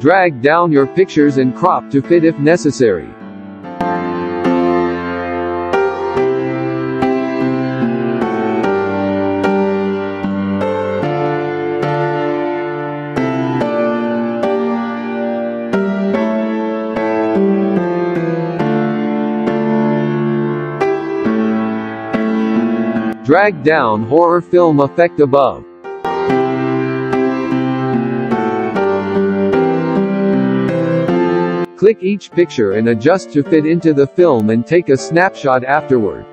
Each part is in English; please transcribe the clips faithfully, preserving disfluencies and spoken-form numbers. Drag down your pictures and crop to fit if necessary. Drag down horror film effect above. Click each picture and adjust to fit into the film and take a snapshot afterward.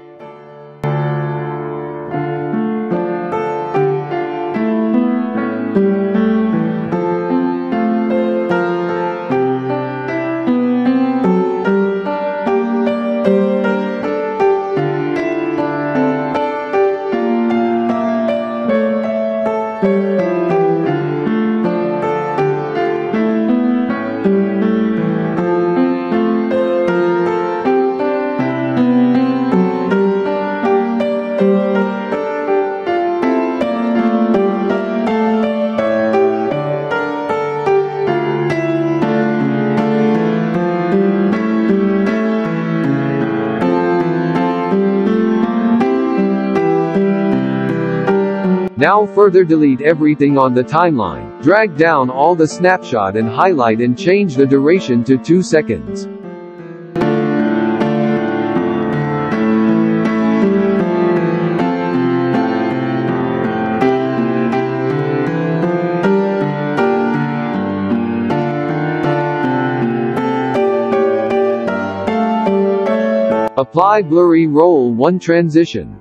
Now further delete everything on the timeline, drag down all the snapshot and highlight and change the duration to two seconds. Apply blurry roll one transition.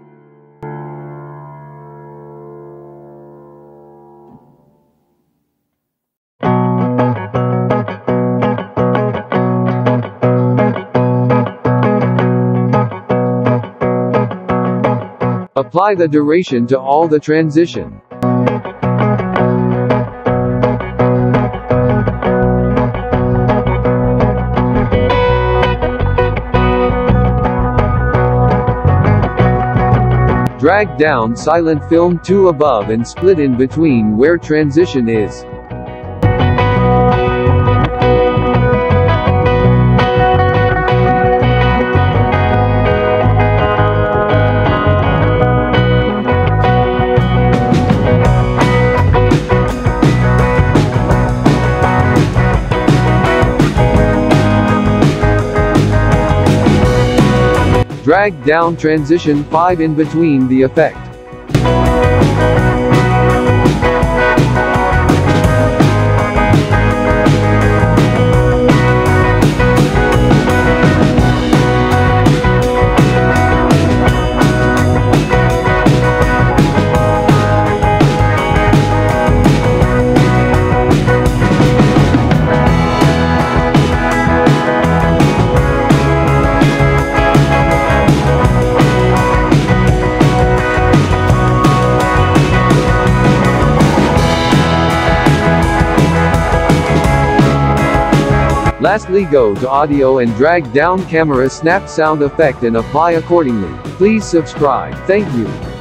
Apply the duration to all the transition. Drag down silent film two above and split in between where transition is. Drag down transition five in between the effect. Lastly, go to audio and drag down camera snap sound effect and apply accordingly. Please subscribe. Thank you.